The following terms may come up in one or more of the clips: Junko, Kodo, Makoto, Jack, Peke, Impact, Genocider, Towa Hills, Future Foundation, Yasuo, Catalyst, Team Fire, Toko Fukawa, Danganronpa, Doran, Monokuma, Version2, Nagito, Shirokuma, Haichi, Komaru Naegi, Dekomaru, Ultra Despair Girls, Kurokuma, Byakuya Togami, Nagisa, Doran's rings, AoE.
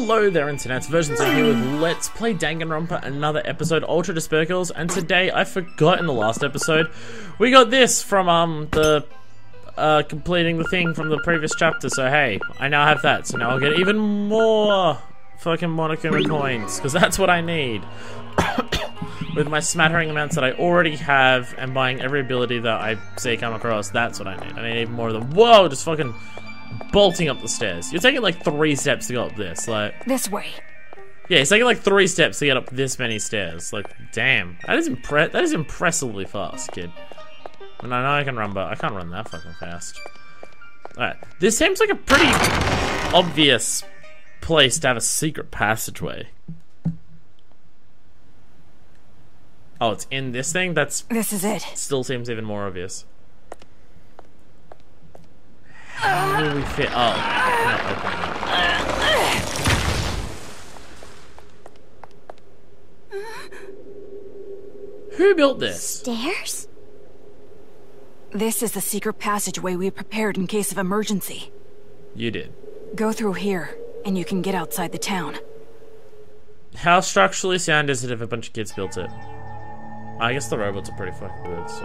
Hello there, Internet. Versions are here with Let's Play Danganronpa, another episode, Ultra Despair Girls, and today, I forgot in the last episode, we got this from, completing the thing from the previous chapter, so hey, I now have that, so now I'll get even more fucking Monokuma coins, because that's what I need. With my smattering amounts that I already have, and buying every ability that I see come across, that's what I need. I need even more of them. Whoa, just fucking bolting up the stairs. You're taking like 3 steps to go up this, like... This way. Yeah, it's taking like 3 steps to get up this many stairs. Like, damn. That is impressively fast, kid. And I know I can run, but I can't run that fucking fast. Alright. This seems like a pretty obvious place to have a secret passageway. Oh, it's in this thing? That's... This is it. Still seems even more obvious. How do we fit? Oh, no, okay. Who built this? Stairs? This is the secret passageway we prepared in case of emergency. You did. Go through here, and you can get outside the town. How structurally sound is it if a bunch of kids built it? I guess the robots are pretty fucking good, so...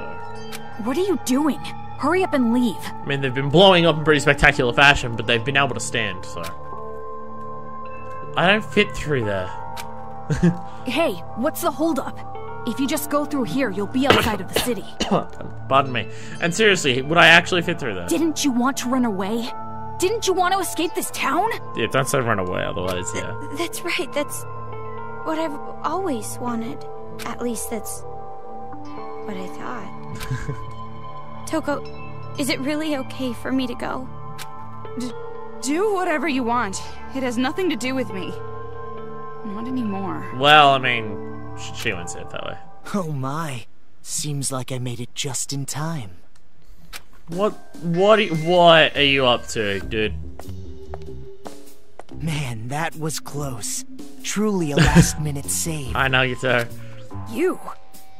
What are you doing? Hurry up and leave. I mean, they've been blowing up in pretty spectacular fashion, but they've been able to stand, so... I don't fit through there. Hey, what's the holdup? If you just go through here, you'll be outside of the city. Pardon me. And seriously, would I actually fit through there? Didn't you want to run away? Didn't you want to escape this town? Yeah, don't say run away, otherwise, yeah. That's right, that's what I've always wanted. At least that's what I thought. Toko, is it really okay for me to go? Do whatever you want. It has nothing to do with me. Not anymore. Well, I mean, she wouldn't say it that way. Oh my. Seems like I made it just in time. What are you up to, dude? Man, that was close. Truly a last-minute save. I know, Nagito. You?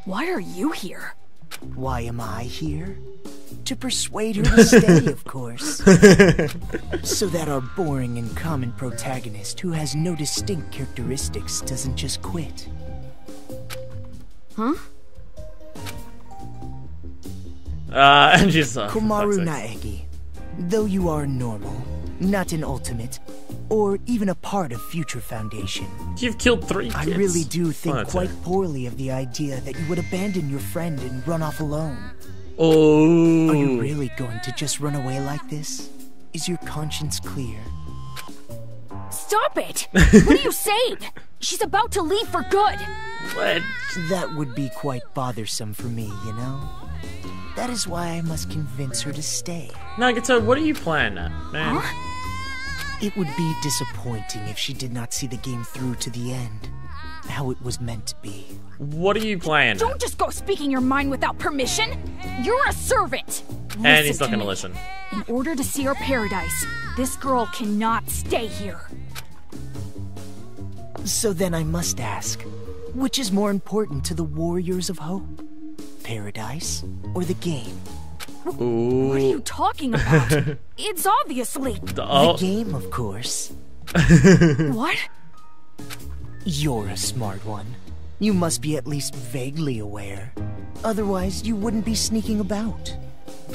Why are you here? Why am I here? To persuade her to stay, of course. So that our boring and common protagonist who has no distinct characteristics doesn't just quit. Huh? And she's Komaru Naegi. Though you are normal, not an ultimate, or even a part of Future Foundation. You've killed 3 kids. I really do think quite poorly of the idea that you would abandon your friend and run off alone. Oh. Are you really going to just run away like this? Is your conscience clear? Stop it! What are you saying? She's about to leave for good. What? That would be quite bothersome for me, you know? That is why I must convince her to stay. Nagito, what are you playing at, man? Huh? It would be disappointing if she did not see the game through to the end, how it was meant to be. What are you playing? Don't just go speaking your mind without permission. You're a servant. Listen, and he's not going to listen. In order to see our paradise, this girl cannot stay here. So then I must ask, which is more important to the Warriors of Hope? Paradise or the game? Ooh. What are you talking about? It's obviously... The game, of course. What? You're a smart one. You must be at least vaguely aware. Otherwise, you wouldn't be sneaking about.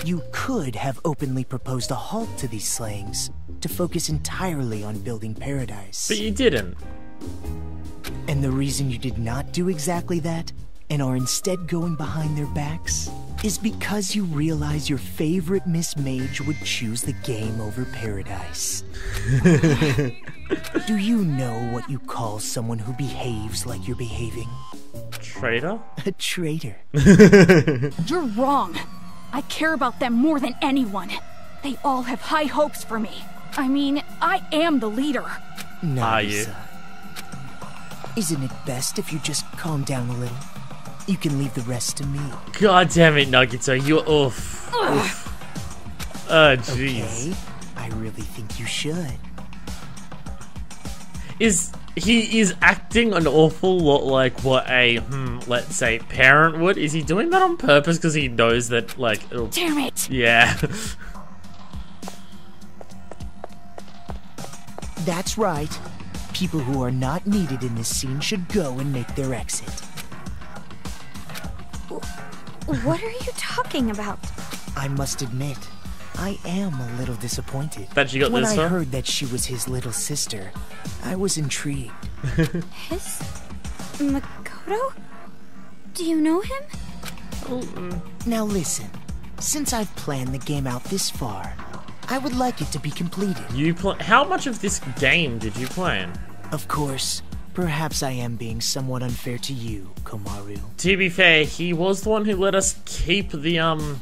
You could have openly proposed a halt to these slayings to focus entirely on building paradise. But you didn't. And the reason you did not do exactly that, and are instead going behind their backs, is because you realize your favorite Miss Mage would choose the game over paradise. Do you know what you call someone who behaves like you're behaving? Traitor? A traitor. You're wrong. I care about them more than anyone. They all have high hopes for me. I mean, I am the leader. No, are you? Isn't it best if you just calm down a little? You can leave the rest to me. God damn it, Nagito, you're oof. Oof. Oh, jeez. Okay, I really think you should. He is acting an awful lot like what a, let's say, parent would. Is he doing that on purpose because he knows that, like... It'll, damn it! Yeah. That's right. People who are not needed in this scene should go and make their exit. What are you talking about? I must admit, I am a little disappointed. That you got when this far? I heard that she was his little sister, I was intrigued. His? Makoto? Do you know him? Now listen, since I've planned the game out this far, I would like it to be completed. How much of this game did you plan? Of course, perhaps I am being somewhat unfair to you, Komaru. To be fair, he was the one who let us keep the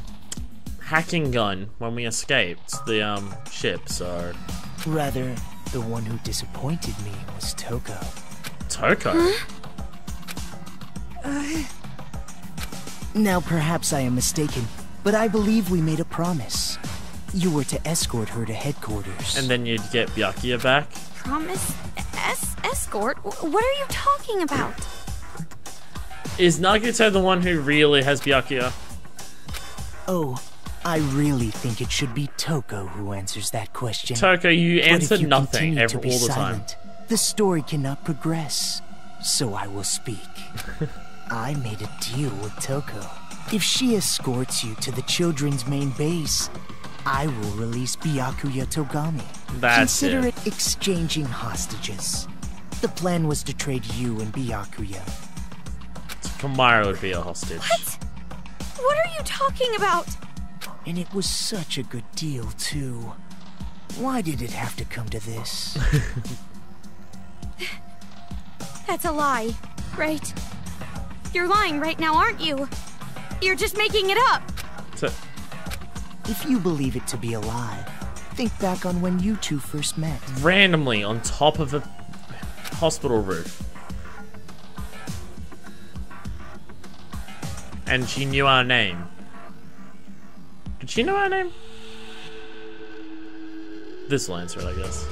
hacking gun when we escaped the ship, so... Rather, the one who disappointed me was Toko. Toko? Huh? Now perhaps I am mistaken, but I believe we made a promise. You were to escort her to headquarters. And then you'd get Byakuya back? Promise? Escort? What are you talking about? Is Nagito the one who really has Byakuya? Oh, I really think it should be Toko who answers that question. Toko, you answer nothing all the time. The story cannot progress, so I will speak. I made a deal with Toko. If she escorts you to the children's main base, I will release Byakuya Togami. Consider it exchanging hostages. The plan was to trade you and Byakuya. Komaru would be a hostage. What? What are you talking about? And it was such a good deal, too. Why did it have to come to this? That's a lie, right? You're lying right now, aren't you? You're just making it up. If you believe it to be a lie, think back on when you two first met. Randomly on top of a hospital roof. And she knew our name. Did she know our name? This will answer it, I guess.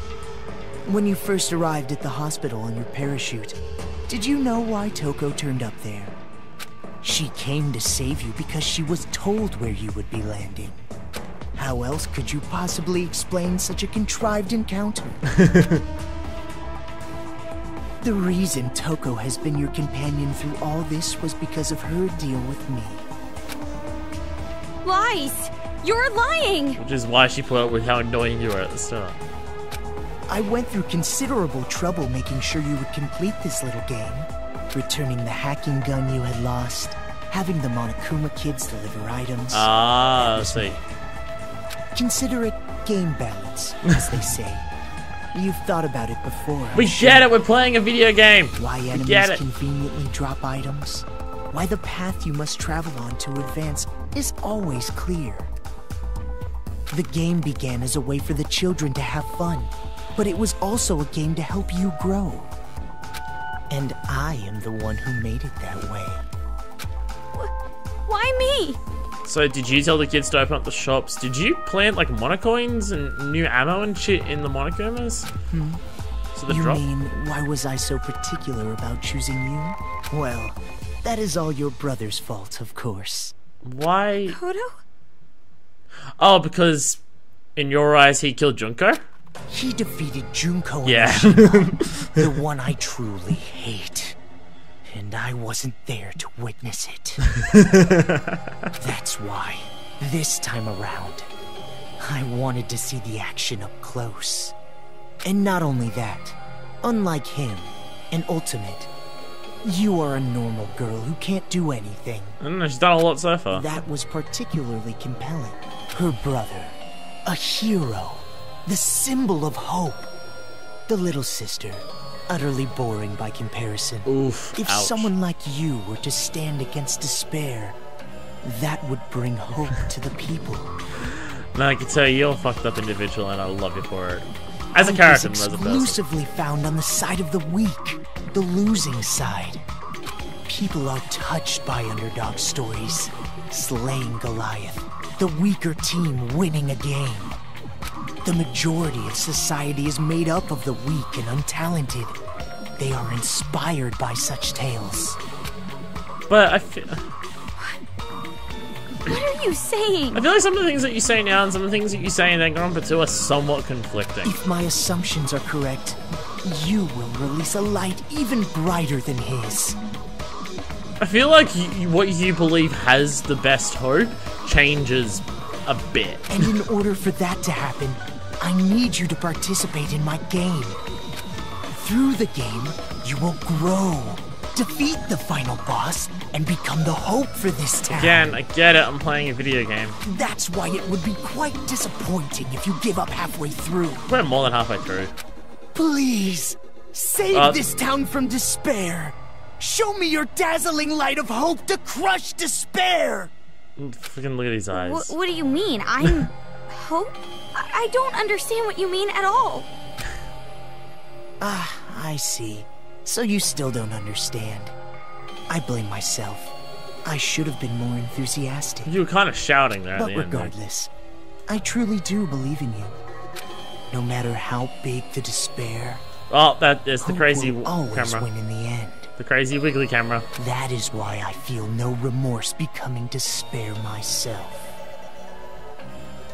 When you first arrived at the hospital in your parachute, did you know why Toko turned up there? She came to save you because she was told where you would be landing. How else could you possibly explain such a contrived encounter? The reason Toko has been your companion through all this was because of her deal with me. Lies! You're lying! Which is why she put up with how annoying you were at the start. I went through considerable trouble making sure you would complete this little game. Returning the hacking gun you had lost, having the Monokuma kids deliver items. Ah, I see. Consider it game balance, as they say. You've thought about it before. We get it, we're playing a video game. Why enemies conveniently drop items. Why the path you must travel on to advance is always clear. The game began as a way for the children to have fun, but it was also a game to help you grow. And I am the one who made it that way. Why me? So did you tell the kids to open up the shops? Did you plant like monocoins and new ammo and shit in the monocomas? Hmm. So you mean, why was I so particular about choosing you? Well, that is all your brother's fault, of course. Why? Kodo? Oh, because in your eyes he killed Junko? He defeated Junko and the one I truly hate. And I wasn't there to witness it. That's why, this time around, I wanted to see the action up close. And not only that, unlike him, an ultimate, you are a normal girl who can't do anything. I don't know, she's done a lot so far. That was particularly compelling. Her brother, a hero. The symbol of hope. The little sister, utterly boring by comparison. Oof, if someone like you were to stand against despair, that would bring hope to the people. Now I can tell you're a fucked up individual and I love you for it. As a character, as a person. Exclusively found on the side of the weak, the losing side. People are touched by underdog stories. Slaying Goliath, the weaker team winning a game. The majority of society is made up of the weak and untalented. They are inspired by such tales. But I feel... What are you saying? I feel like some of the things that you say now and some of the things that you say in Danganronpa 2 are somewhat conflicting. If my assumptions are correct, you will release a light even brighter than his. I feel like what you believe has the best hope changes a bit. And in order for that to happen, I need you to participate in my game. Through the game, you will grow. Defeat the final boss and become the hope for this town. Again, I get it, I'm playing a video game. That's why it would be quite disappointing if you give up halfway through. We're more than halfway through. Please, save this town from despair. Show me your dazzling light of hope to crush despair. Freaking look at these eyes. What do you mean? I'm hope? I don't understand what you mean at all. Ah, I see. So you still don't understand. I blame myself. I should have been more enthusiastic. You were kind of shouting there at the end. But regardless, I truly do believe in you. No matter how big the despair. Oh, that is the crazy camera. Always win in the end. The crazy wiggly camera. That is why I feel no remorse becoming despair myself.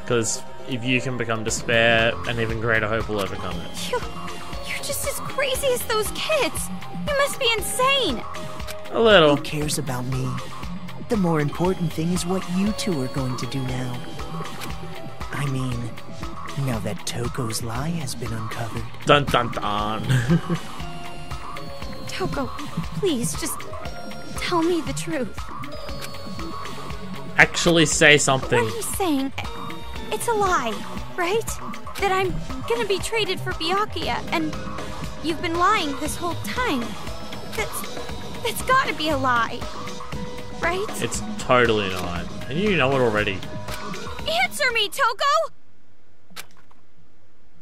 Because if you can become despair, an even greater hope will overcome it. You're just as crazy as those kids! You must be insane! A little. Who cares about me? The more important thing is what you two are going to do now. I mean, now that Toko's lie has been uncovered. Dun dun dun. Toko, please, just tell me the truth. Actually say something. What are you saying? It's a lie, right? That I'm gonna be traded for Byakuya, and you've been lying this whole time. That's gotta be a lie, right? It's totally a lie, and you know it already. Answer me, Toko!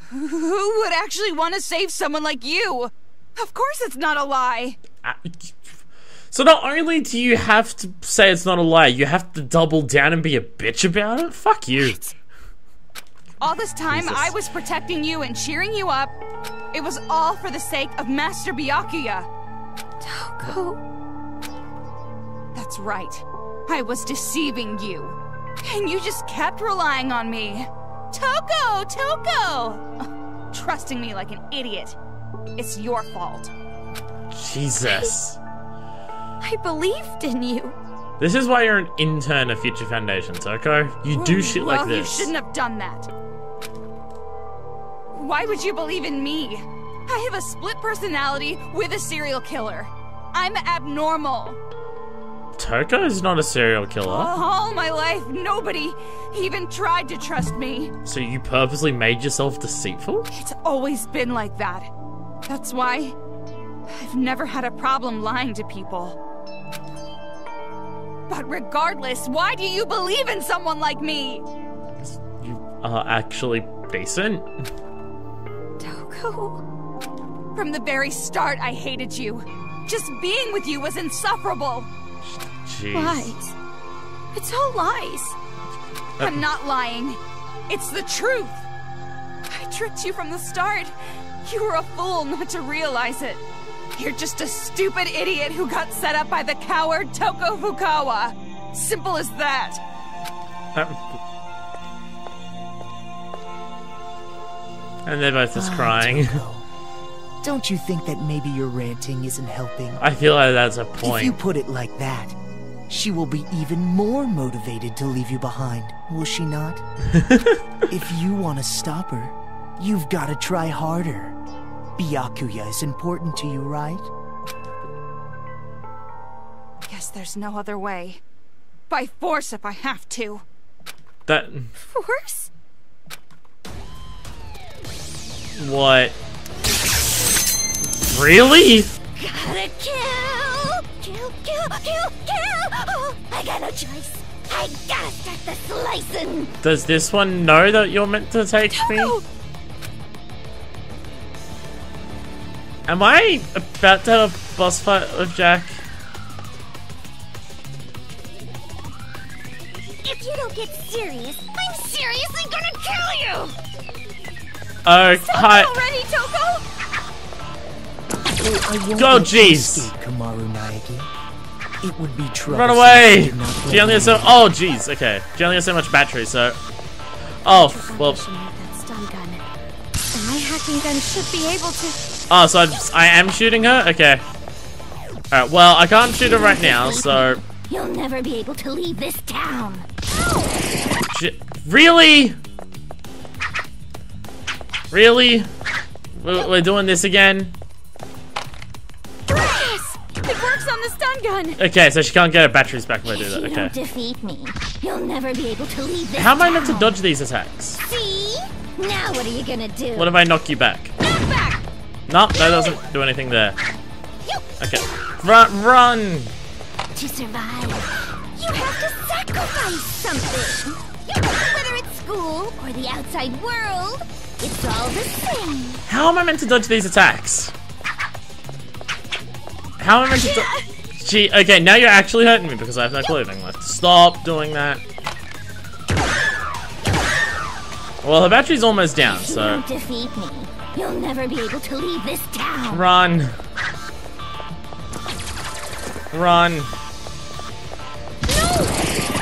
Who would actually want to save someone like you? Of course it's not a lie. So not only do you have to say it's not a lie, you have to double down and be a bitch about it? Fuck you. What? All this time, Jesus. I was protecting you and cheering you up. It was all for the sake of Master Byakuya. Toko. That's right. I was deceiving you. And you just kept relying on me. Toko! Toko! Trusting me like an idiot. It's your fault. Jesus. I believed in you. This is why you're an intern at Future Foundation, Toko. You do shit like this. You shouldn't have done that. Why would you believe in me? I have a split personality with a serial killer. I'm abnormal. Toko is not a serial killer. All my life, nobody even tried to trust me. So you purposely made yourself deceitful? It's always been like that. That's why I've never had a problem lying to people. But regardless, why do you believe in someone like me? You are actually decent. Toko. From the very start, I hated you. Just being with you was insufferable. Jeez. Lies. It's all lies. I'm not lying. It's the truth. I tricked you from the start. You were a fool not to realize it. You're just a stupid idiot who got set up by the coward Toko Fukawa. Simple as that. And they're both just crying. Toko, don't you think that maybe your ranting isn't helping? I feel like that's a point. If you put it like that, she will be even more motivated to leave you behind, will she not? If you want to stop her, you've got to try harder. Byakuya is important to you, right? Yes, there's no other way. By force if I have to. That... Force? What? Really? Gotta kill! Kill, kill, kill, kill! Oh, I got no choice. I gotta start the slicing! Does this one know that you're meant to take me? Am I about to have a boss fight with Jack? If you don't get serious, I'm seriously gonna kill you! Oh, hi. Already, Toko? Oh, jeez. Komaru Naegi. It would be trouble. Run away! She only has so. Oh, jeez. Okay. She only has so much battery, so. Oh, well. That stun gun. And my hacking gun should be able to. Oh, so I am shooting her? Okay. Alright, well, I can't shoot her right now, so... You'll never be able to leave this town. Really? Really? We're doing this again? It works on the stun gun. Okay, so she can't get her batteries back when I do that. Okay. If you don't defeat me, you'll never be able to leave this. How am I meant to dodge these attacks? See? Now what are you gonna do? What if I knock you back? Knock back! No, that doesn't do anything there. Okay. Run! To survive, you have to sacrifice something. Whether it's school or the outside world, it's all the same. How am I meant to dodge these attacks? How am I meant to dodge? Gee, okay, now you're actually hurting me because I have no clothing left. Stop doing that. Well, her battery's almost down, so... If you defeat me, you'll never be able to leave this town. Run. Run.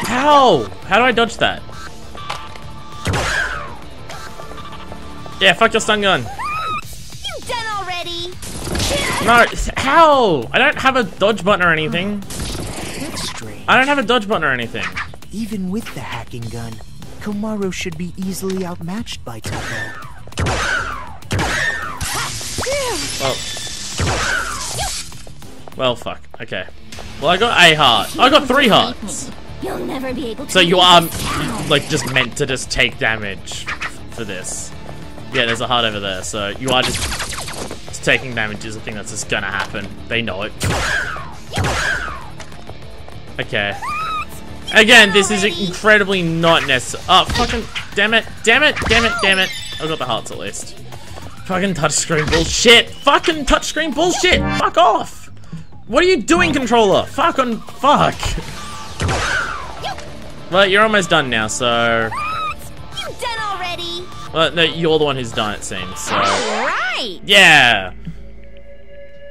How? How do I dodge that? Yeah, fuck your stun gun. You done already? No, how? I don't have a dodge button or anything. That's strange. I don't have a dodge button or anything. Even with the hacking gun, Komaru should be easily outmatched by Toko. Well, fuck. Okay. Well, I got a heart. I got 3 hearts. You'll never be able to. So you are like just meant to just take damage for this. Yeah, there's a heart over there. So you are just taking damage is a thing that's just gonna happen. They know it. Okay. Again, this is incredibly not necessary. Oh, fucking damn it! Damn it! Damn it! Damn it! I got the hearts at least. Fucking touchscreen bullshit. Fucking touchscreen bullshit. Fuck off. What are you doing, controller? Fucking fuck. Well, you're almost done now, so... You done already? Well, no, you're the one who's done, it seems, so... Alright! Yeah!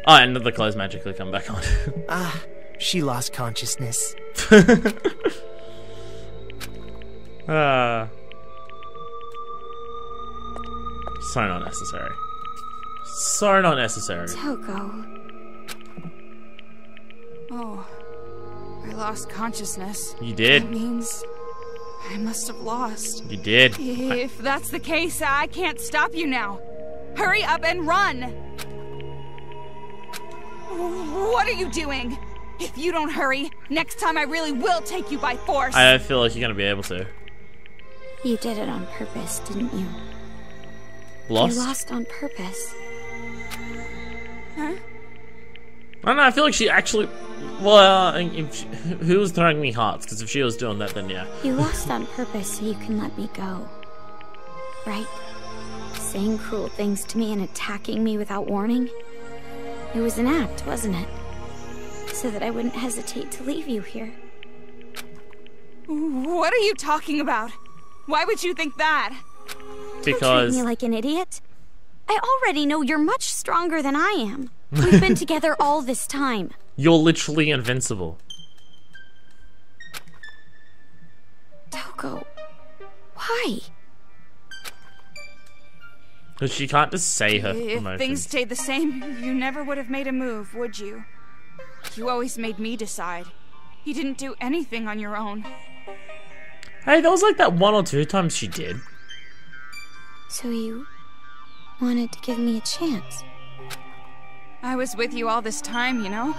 Oh, and the clothes magically come back on. Ah, she lost consciousness. So not necessary. So not necessary. Toko. Oh... I lost consciousness. You did. That means I must have lost. You did. If that's the case, I can't stop you now. Hurry up and run. What are you doing? If you don't hurry, next time I really will take you by force. I don't feel like you're going to be able to. You did it on purpose, didn't you? Lost? You lost on purpose. Huh? I don't know, I feel like she actually... Well, if she, who was throwing me hearts? Because if she was doing that, then yeah. You lost on purpose so you can let me go. Right? Saying cruel things to me and attacking me without warning. It was an act, wasn't it? So that I wouldn't hesitate to leave you here. What are you talking about? Why would you think that? Because... Don't treat me like an idiot. I already know you're much stronger than I am. We've been together all this time. You're literally invincible. Toko, why? Because she can't just say her emotions. If things stayed the same, you never would have made a move, would you? You always made me decide. You didn't do anything on your own. Hey, that was like that 1 or 2 times she did. So you wanted to give me a chance? I was with you all this time, you know?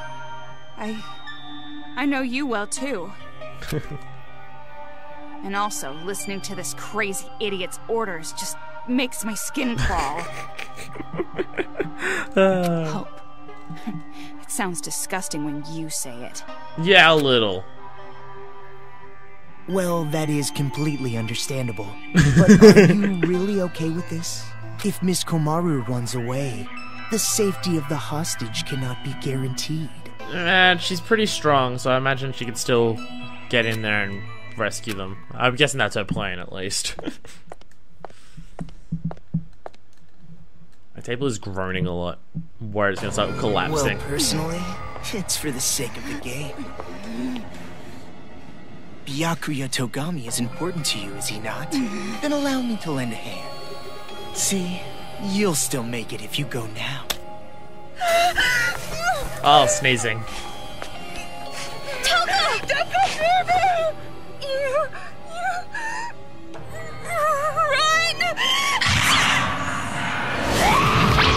I know you well, too. And also, listening to this crazy idiot's orders just makes my skin crawl. Hope. It sounds disgusting when you say it. Yeah, a little. Well, that is completely understandable. But are you really okay with this? If Miss Komaru runs away... The safety of the hostage cannot be guaranteed. And she's pretty strong, so I imagine she could still get in there and rescue them. I'm guessing that's her plan, at least. My table is groaning a lot. Where it's going to start collapsing. Well, personally, it's for the sake of the game. Byakuya Togami is important to you, is he not? Then allow me to lend a hand. See? You'll still make it if you go now. Oh, sneezing.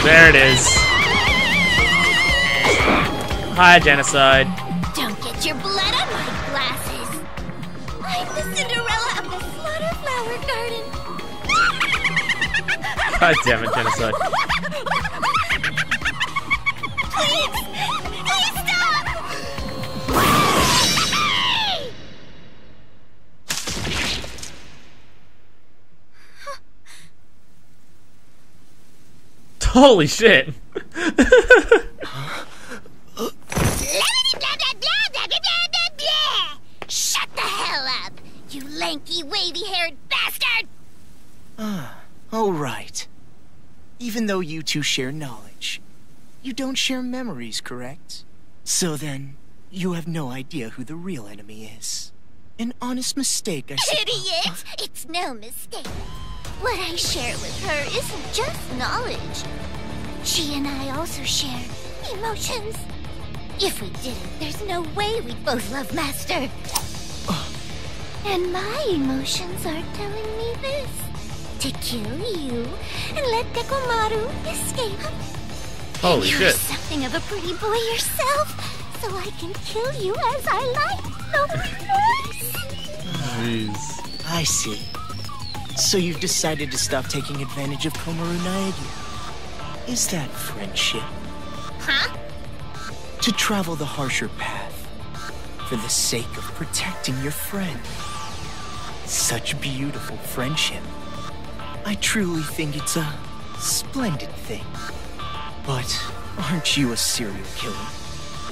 There it is. Hi, Genocide. Don't get your blood on my glasses. I'm the Cinderella of the Flutterflower Garden. God damn it, Genocide. Please! Please stop! Holy shit! Shut the hell up, you lanky, wavy-haired bastard! Oh, right. Even though you two share knowledge, you don't share memories, correct? So then, you have no idea who the real enemy is. An honest mistake, I suppose. Idiot! It's no mistake. What I share with her isn't just knowledge. She and I also share emotions. If we didn't, there's no way we'd both love Master. And my emotions are telling me this. To kill you and let Dekomaru escape. Holy shit. You're something of a pretty boy yourself, so I can kill you as I like. Jeez. I see. So you've decided to stop taking advantage of Komaru Naegi. Is that friendship? Huh? To travel the harsher path for the sake of protecting your friend. Such beautiful friendship. I truly think it's a splendid thing. But aren't you a serial killer?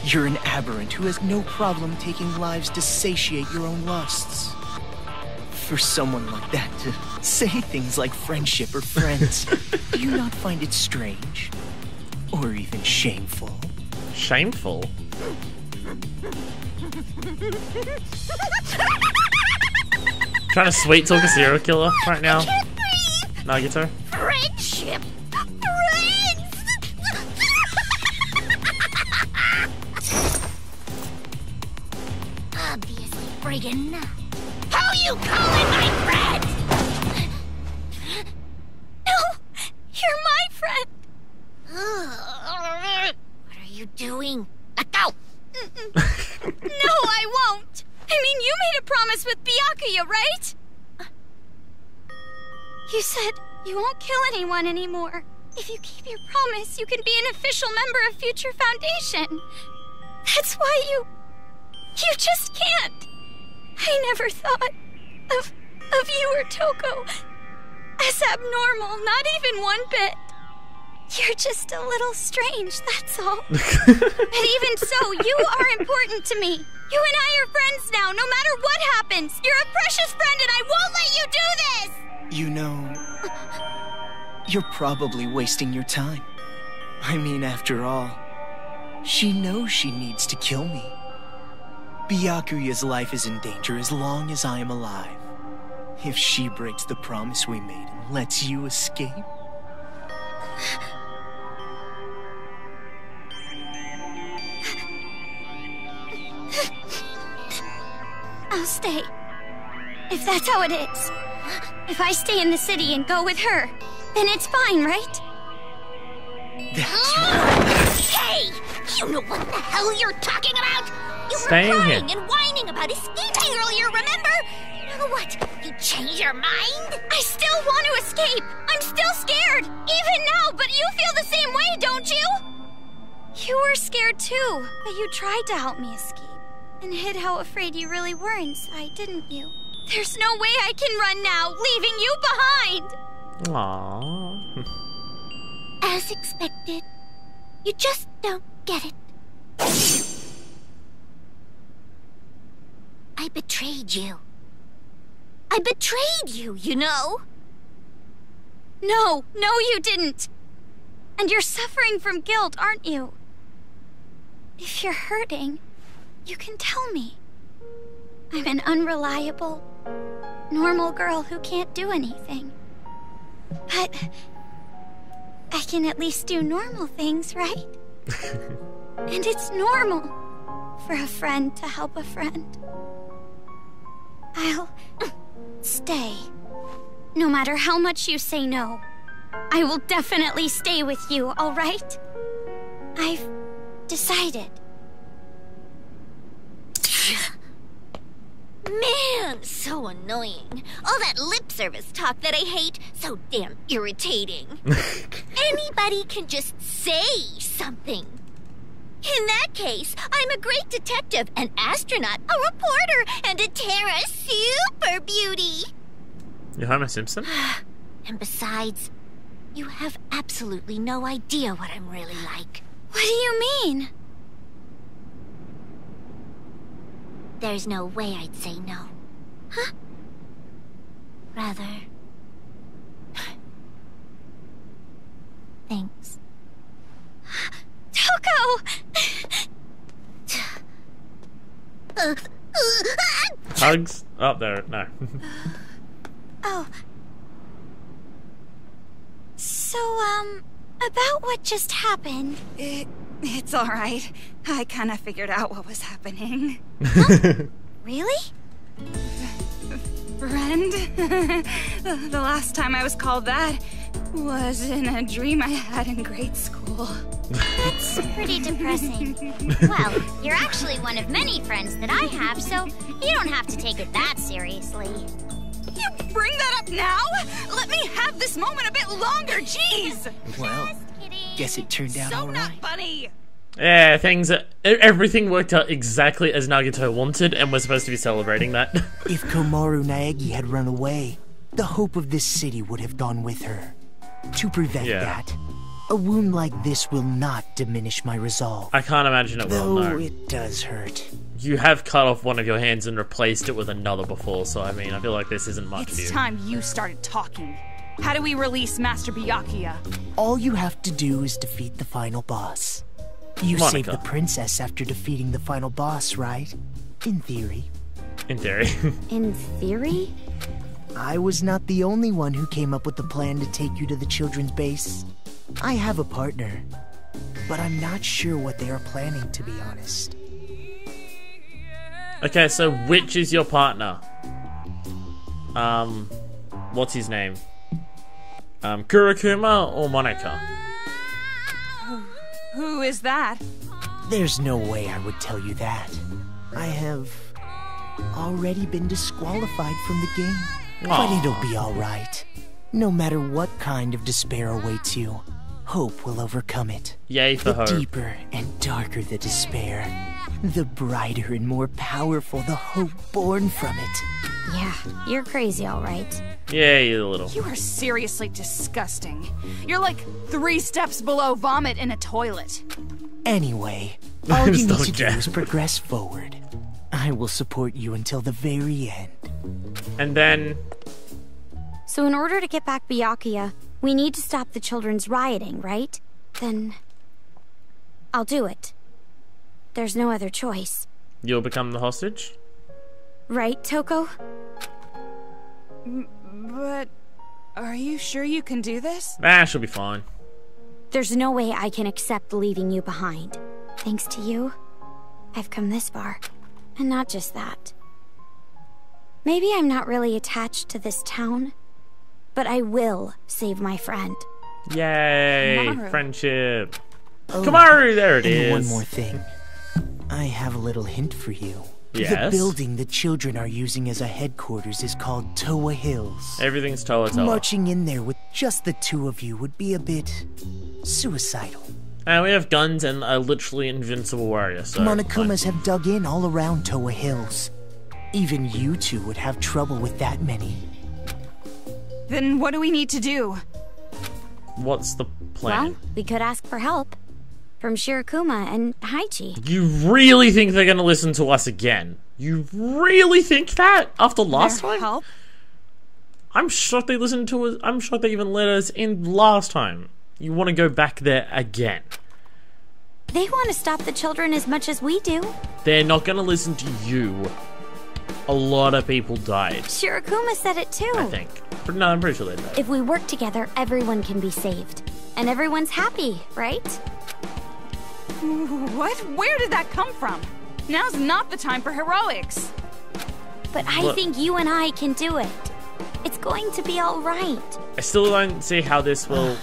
You're an aberrant who has no problem taking lives to satiate your own lusts. For someone like that to say things like friendship or friends, do you not find it strange? Or even shameful? Shameful? Trying to sweet talk a serial killer right now? Nagito? Friendship! Obviously, friggin' not. How you calling my friend? No! You're my friend! What are you doing? Let go! No, I won't! I mean, you made a promise with Byakuya, right? You said you won't kill anyone anymore. If you keep your promise, you can be an official member of Future Foundation. That's why you just can't. I never thought of you or Toko as abnormal, not even one bit. You're just a little strange, that's all. But even so, you are important to me. You and I are friends now, no matter what happens. You're a precious friend and I won't let you do this! You know, you're probably wasting your time. I mean, after all, she knows she needs to kill me. Byakuya's life is in danger as long as I am alive. If she breaks the promise we made and lets you escape... I'll stay. If that's how it is. If I stay in the city and go with her, then it's fine, right? That's right. Hey! You know what the hell you're talking about? You were crying and whining about escaping earlier, remember? You know what? You change your mind? I still want to escape. I'm still scared. Even now, but you feel the same way, don't you? You were scared too, but you tried to help me escape. And hid how afraid you really were inside, didn't you? There's no way I can run now, leaving you behind! Aww. As expected, you just don't get it. I betrayed you. I betrayed you, you know? No, you didn't. And you're suffering from guilt, aren't you? If you're hurting, you can tell me. I'm an unreliable... normal girl who can't do anything. But I can at least do normal things, right? And it's normal for a friend to help a friend. I'll stay. No matter how much you say no, I will definitely stay with you, all right? I've decided. Man, so annoying. All that lip service talk that I hate, so damn irritating. Anybody can just say something. In that case, I'm a great detective, an astronaut, a reporter, and a Terra super beauty. You're Homer Simpson? And besides, you have absolutely no idea what I'm really like. What do you mean? There's no way I'd say no. Huh? Rather... thanks. Toko! Hugs? Up there, no. Oh. So, about what just happened... It's all right. I kind of figured out what was happening. Huh? Really? Friend? The last time I was called that was in a dream I had in grade school. That's pretty depressing. Well, you're actually one of many friends that I have, so you don't have to take it that seriously. You bring that up now? Let me have this moment a bit longer, jeez! Well... guess it turned out all right. So not funny. Yeah, everything worked out exactly as Nagito wanted, and we're supposed to be celebrating that. If Komaru Naegi had run away, the hope of this city would have gone with her. To prevent that, a wound like this will not diminish my resolve. I can't imagine it will, no. It does hurt. You have cut off one of your hands and replaced it with another before, so I mean, I feel like this isn't much for you. It's time you started talking. How do we release Master Byakuya? All you have to do is defeat the final boss. You saved the princess after defeating the final boss, right? In theory. In theory. In theory? I was not the only one who came up with the plan to take you to the children's base. I have a partner, but I'm not sure what they are planning, to be honest. Okay, so which is your partner? What's his name? Kurokuma or Monoca? Who is that? There's no way I would tell you that. I have already been disqualified from the game. Aww. But it'll be alright. No matter what kind of despair awaits you, hope will overcome it. Yay for hope. The deeper and darker the despair, the brighter and more powerful the hope born from it. Yeah, you're crazy, all right. Yeah, you little. You are seriously disgusting. You're like 3 steps below vomit in a toilet. Anyway, all you need to do is progress forward. I will support you until the very end. And then... So in order to get back Byakuya, we need to stop the children's rioting, right? Then... I'll do it. There's no other choice. You'll become the hostage? Right, Toko? But... are you sure you can do this? Nah, she'll be fine. There's no way I can accept leaving you behind. Thanks to you, I've come this far. And not just that. Maybe I'm not really attached to this town, but I will save my friend. Yay! Komaru. Friendship! Oh, Komaru, there it is! One more thing. I have a little hint for you. Yes. The building the children are using as a headquarters is called Towa Hills. Everything's Towa. Marching in there with just the 2 of you would be a bit... suicidal. And we have guns and a literally invincible warrior, so... Monokumas have dug in all around Towa Hills. Even you 2 would have trouble with that many. Then what do we need to do? What's the plan? Well, we could ask for help. From Shirokuma and Haichi. You really think they're gonna listen to us again? You really think that? After last time? Help? I'm shocked they listened to us. I'm shocked they even let us in last time. You want to go back there again? They want to stop the children as much as we do. They're not gonna listen to you. A lot of people died. Shirokuma said it too. I think. No, I'm pretty sure they died. If we work together, everyone can be saved. And everyone's happy, right? What? Where did that come from? Now's not the time for heroics. But I think you and I can do it. It's going to be all right. I still don't see how this will...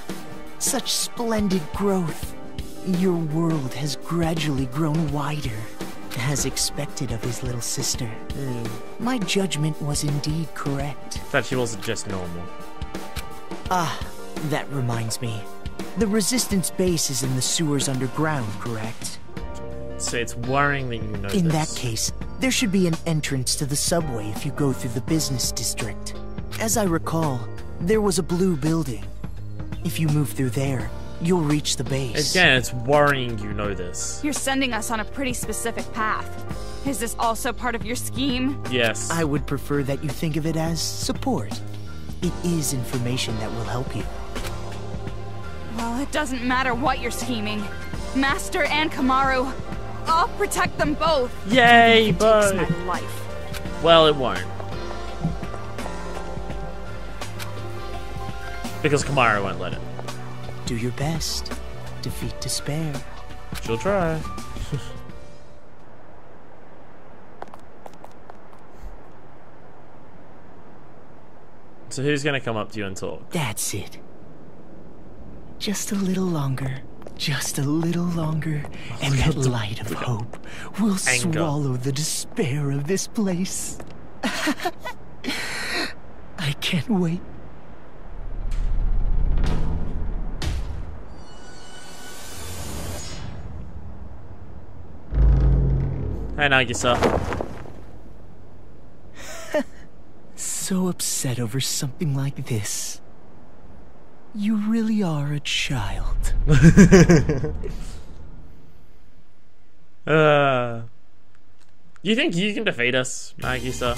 Such splendid growth. Your world has gradually grown wider, as expected of his little sister. My judgment was indeed correct. That she wasn't just normal. Ah, that reminds me. The Resistance base is in the sewers underground, correct? So it's worrying that you know this. In that case, there should be an entrance to the subway if you go through the business district. As I recall, there was a blue building. If you move through there, you'll reach the base. Again, it's worrying you know this. You're sending us on a pretty specific path. Is this also part of your scheme? Yes. I would prefer that you think of it as support. It is information that will help you. Well, it doesn't matter what you're scheming. Master and Komaru, I'll protect them both. Yay, but it takes my life. Well, it won't. Because Komaru won't let it. Do your best. Defeat despair. She'll try. So who's gonna come up to you and talk? That's it. Just a little longer. Just a little longer, and that light of hope will swallow the despair of this place. I can't wait. Hey, Nagisa. So upset over something like this. You really are a child. You think you can defeat us, Nagisa?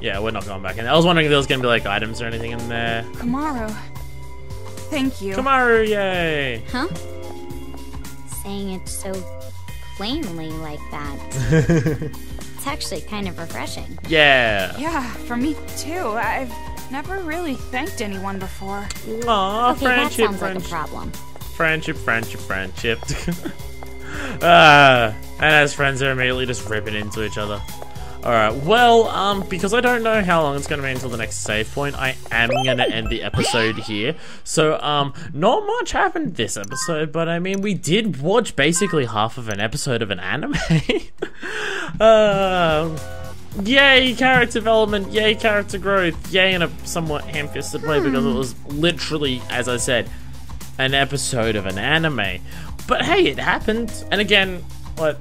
Yeah, we're not going back in. I was wondering if there was going to be like items or anything in there. Komaru, thank you. Komaru, yay! Huh? Saying it so plainly like that. It's actually kind of refreshing. Yeah. Yeah, for me too. I've never really thanked anyone before. Aw, okay, friendship, that sounds like a problem. Friendship. And as friends, they're immediately just ripping into each other. Alright, well, because I don't know how long it's going to be until the next save point, I am going to end the episode here. So, not much happened this episode, but I mean, we did watch basically half of an episode of an anime. Yay character development, yay character growth, yay in a somewhat ham-fisted way, because it was literally, as I said, an episode of an anime. But hey, it happened. And again, like,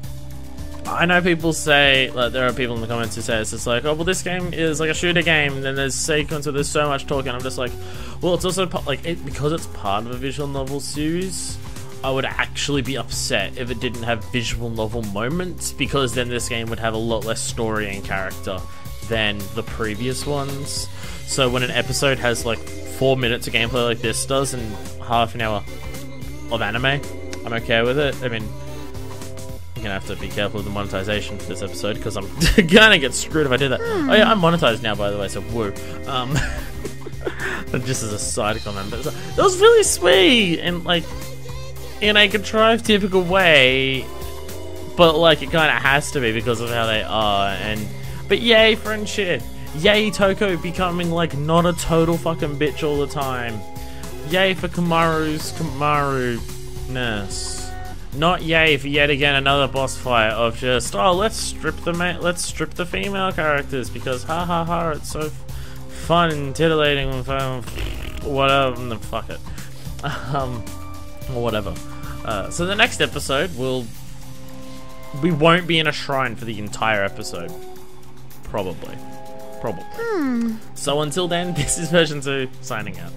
I know people say, like, there are people in the comments who say it's just like, oh, well, this game is like a shooter game, and then there's sequence where there's so much talking. I'm just like, well, it's also like, because it's part of a visual novel series, I would actually be upset if it didn't have visual novel moments, because then this game would have a lot less story and character than the previous ones. So when an episode has like 4 minutes of gameplay like this does and half an hour of anime, I'm okay with it. I mean, you're gonna have to be careful with the monetization for this episode, because I'm gonna get screwed if I do that. Oh yeah, I'm monetized now, by the way, so woo. Just as a side comment, but that was really sweet, and like, in a contrived, typical way, but like it kind of has to be because of how they are. And but yay friendship, yay Toko becoming like not a total fucking bitch all the time, yay for Komaru's Komaru-ness, not yay for yet again another boss fight of just, oh, let's strip the female characters because ha ha ha, it's so fun and titillating and whatever, fuck it, or whatever. So the next episode we won't be in a shrine for the entire episode, probably. So until then, this is version 2 signing out.